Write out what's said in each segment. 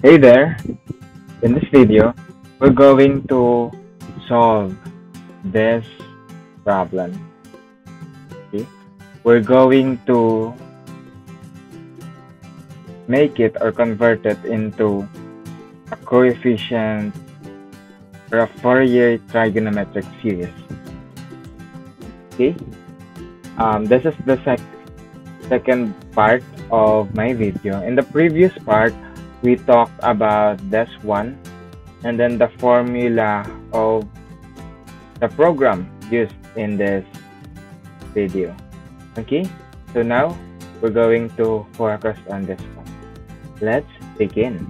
Hey there, in this video we're going to solve this problem. Okay? We're going to make it or convert it into a coefficient or a Fourier trigonometric series. Okay? This is the second part of my video. In the previous part, we talked about this one and then the formula of the program used in this video. Okay, so now we're going to focus on this one. Let's begin.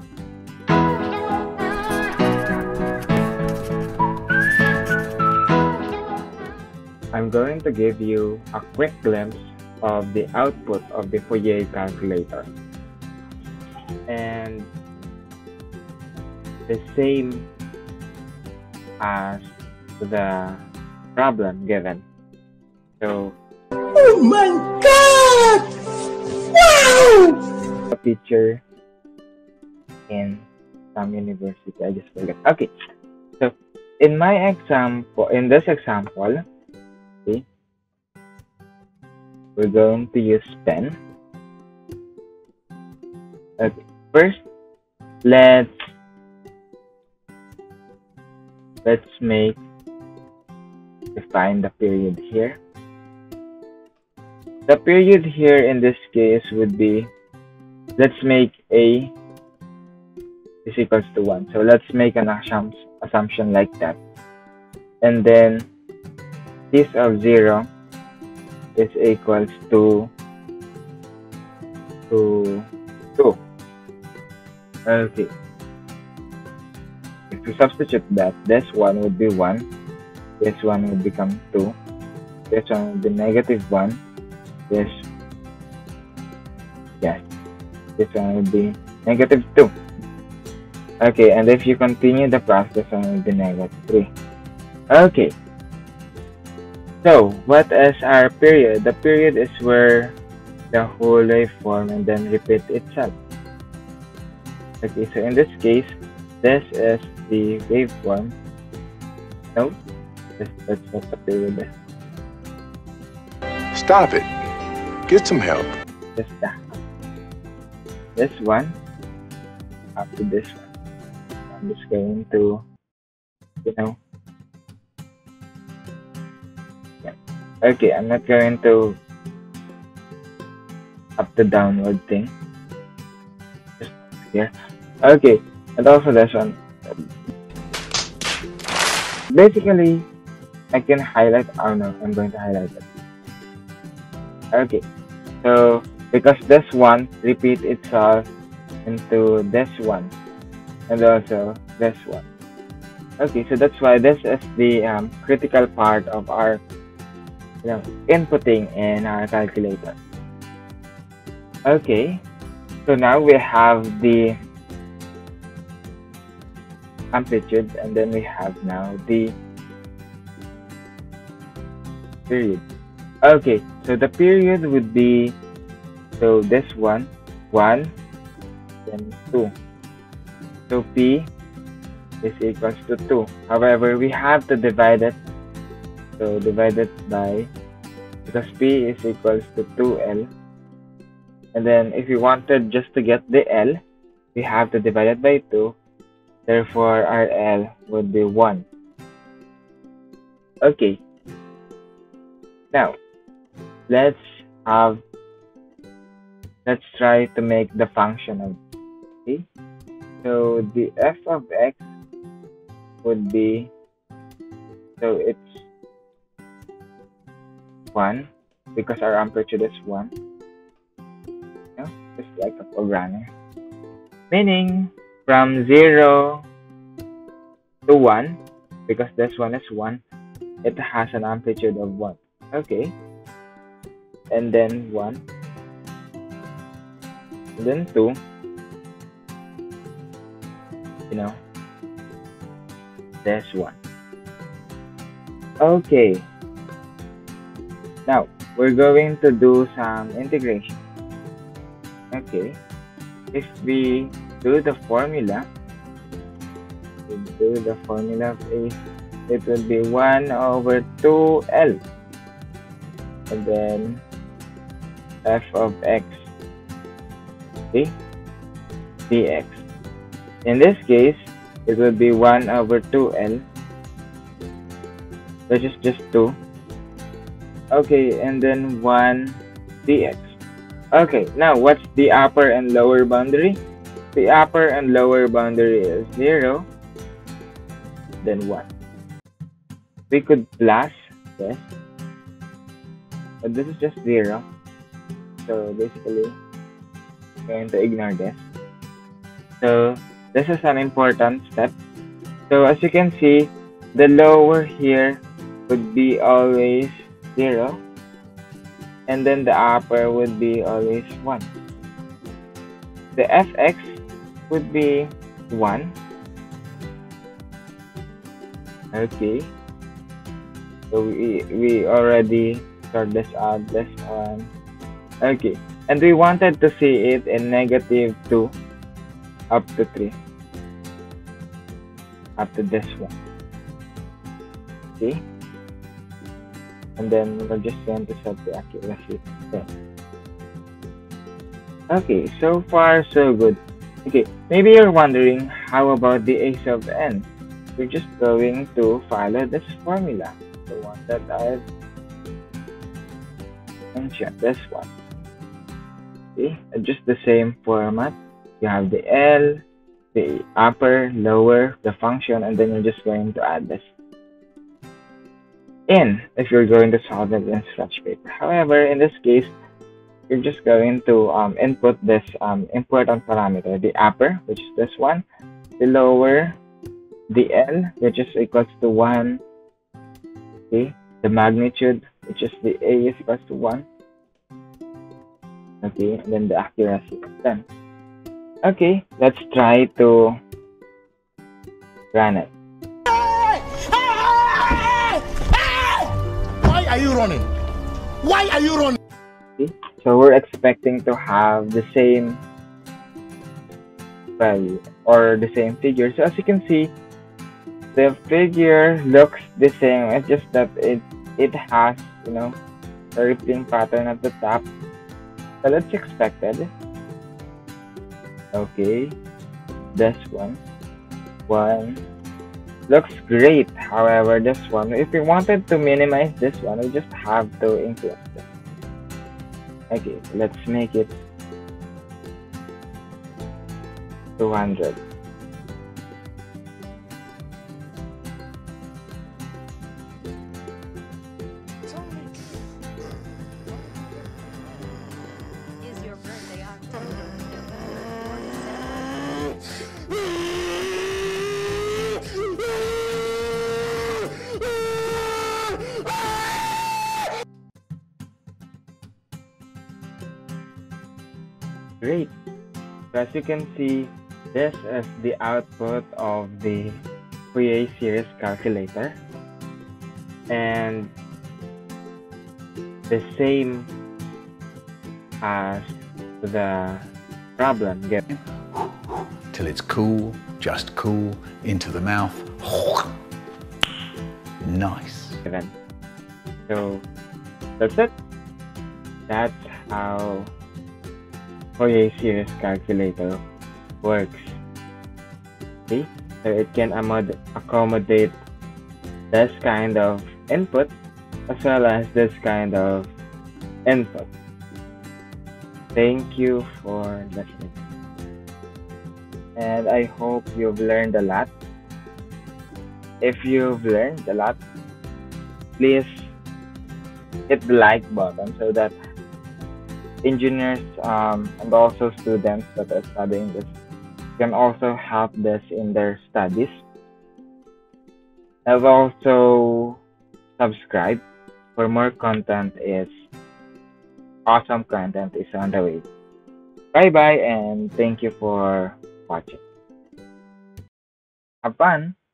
I'm going to give you a quick glimpse of the output of the Fourier calculator. And the same as the problem given. So, oh my God! Wow! A teacher in some university. I just forgot. Okay. So, in this example, okay, we're going to use pen. Okay. First, let's define the period here. The period here in this case would be, let's make A is equals to 1. So let's make an assumption like that. And then this of 0 is equals to 2. Okay, if we substitute that, this one would be 1, this one would become 2, this one would be negative 1, this one would be negative 2. Okay, and if you continue the process, this one would be negative 3. Okay, so what is our period? The period is where the whole waveform and then repeat itself. Okay, so in this case, this is the waveform. No, that's not the period. Stop it. Get some help. Just that. This one up to this one. I'm just going to, Okay, I'm not going to up the downward thing. Just here. Okay, and also this one. Basically, I can highlight. Oh no, I'm going to highlight it. Okay, so because this one repeats itself into this one, and also this one. Okay, so that's why this is the critical part of our, inputting in our calculator. Okay, so now we have the amplitude, and then we have now the period. Okay, so the period would be, so this one, 1, then 2. So P is equals to 2. However, we have to divide it. So divide it by, because P is equals to 2L. And then if we wanted just to get the L, we have to divide it by 2. Therefore, our L would be 1. Okay. Now, let's try to make the function of it. Okay? So, the f of x would be, so it's 1, because our amplitude is 1. No? Just like a programmer. Meaning, from 0 to 1, because this one is 1, it has an amplitude of 1. Okay. And then 1. And then 2. This one. Okay. Now, we're going to do some integration. Okay. if we do the formula, please, it will be 1/2L, and then f(x) dx. In this case, it will be 1/2L, which is just 2. Okay, and then 1 dx. Okay, now what's the upper and lower boundary? The upper and lower boundary is 0, then 1. We could plus this, but this is just 0. So basically, I'm going to ignore this. So this is an important step. So as you can see, the lower here would be always 0, and then the upper would be always 1. The fx would be 1. Okay, so we already sort this out, this one. Okay, and we wanted to see it in -2 up to 3, up to this one. Okay, and then we're just going to set the accuracy there. Okay, so far so good. Okay, maybe you're wondering, how about the a(n)? We're just going to follow this formula, the one that I've mentioned, this one. Okay, just the same format. You have the L, the upper, lower, the function, and then you're just going to add this in if you're going to solve it in scratch paper. However, in this case, you're just going to input this important parameter, the upper, which is this one, the lower, the L, which is equals to 1, okay, the magnitude, which is the A is equals to 1, okay, and then the accuracy is 10. Okay, let's try to run it. Why are you running? Why are you running? Okay, so we're expecting to have the same value or the same figure. So as you can see, the figure looks the same. It's just that it has, you know, a rippling pattern at the top. So that's expected. Okay, this one looks great. However, this one, if we wanted to minimize this one, we just have to increase it. Okay, let's make it 200. Is your birthday October? Great. So as you can see, this is the output of the Fourier series calculator, and the same as the problem. Till it's cool, just cool, into the mouth. Nice. So that's it. That's how Fourier series calculator works. See, so it can accommodate this kind of input as well as this kind of input. Thank you for listening, and I hope you've learned a lot. If you've learned a lot, please hit the like button so that engineers and also students that are studying this can also have this in their studies. I've also subscribed for more content. Is awesome content is on the way. Bye bye, and thank you for watching. Have fun.